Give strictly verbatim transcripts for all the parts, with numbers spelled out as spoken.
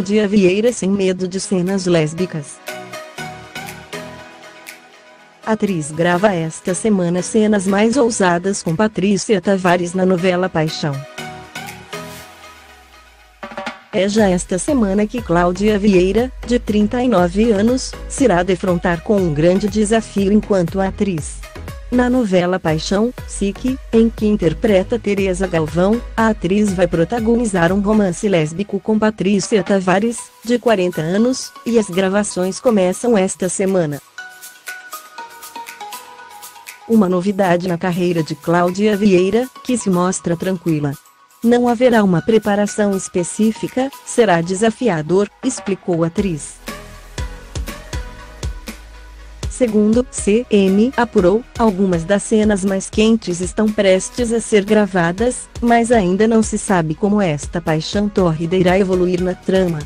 Cláudia Vieira sem medo de cenas lésbicas. A atriz grava esta semana cenas mais ousadas com Patrícia Tavares na novela Paixão. É já esta semana que Cláudia Vieira, de trinta e nove anos, se irá defrontar com um grande desafio enquanto atriz. Na novela Paixão, S I C, em que interpreta Teresa Galvão, a atriz vai protagonizar um romance lésbico com Patrícia Tavares, de quarenta anos, e as gravações começam esta semana. Uma novidade na carreira de Cláudia Vieira, que se mostra tranquila. Não haverá uma preparação específica, será desafiador, explicou a atriz. Segundo C M apurou, algumas das cenas mais quentes estão prestes a ser gravadas, mas ainda não se sabe como esta paixão tórrida irá evoluir na trama.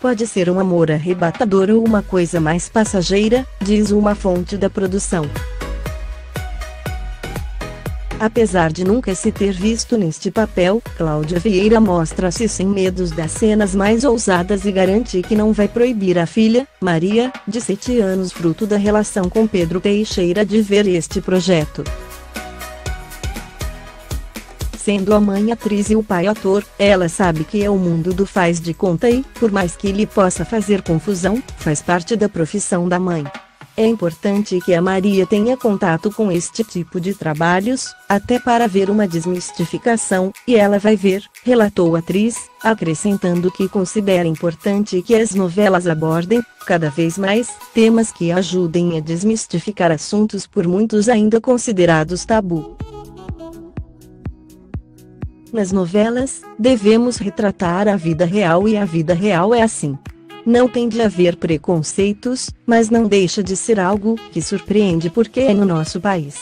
Pode ser um amor arrebatador ou uma coisa mais passageira, diz uma fonte da produção. Apesar de nunca se ter visto neste papel, Cláudia Vieira mostra-se sem medos das cenas mais ousadas e garante que não vai proibir a filha, Maria, de sete anos, fruto da relação com Pedro Teixeira, de ver este projeto. Sendo a mãe atriz e o pai ator, ela sabe que é o mundo do faz de conta e, por mais que lhe possa fazer confusão, faz parte da profissão da mãe. É importante que a Maria tenha contato com este tipo de trabalhos, até para ver uma desmistificação, e ela vai ver, relatou a atriz, acrescentando que considera importante que as novelas abordem, cada vez mais, temas que ajudem a desmistificar assuntos por muitos ainda considerados tabu. Nas novelas, devemos retratar a vida real e a vida real é assim. Não tem de haver preconceitos, mas não deixa de ser algo que surpreende porque é no nosso país.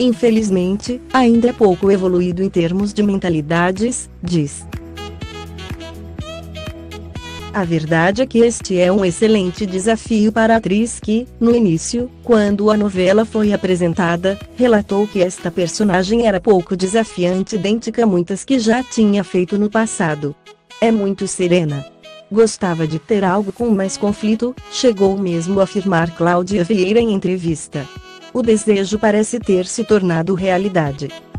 Infelizmente, ainda é pouco evoluído em termos de mentalidades, diz. A verdade é que este é um excelente desafio para a atriz que, no início, quando a novela foi apresentada, relatou que esta personagem era pouco desafiante, idêntica a muitas que já tinha feito no passado. É muito serena. Gostava de ter algo com mais conflito, chegou mesmo a afirmar Cláudia Vieira em entrevista. O desejo parece ter se tornado realidade.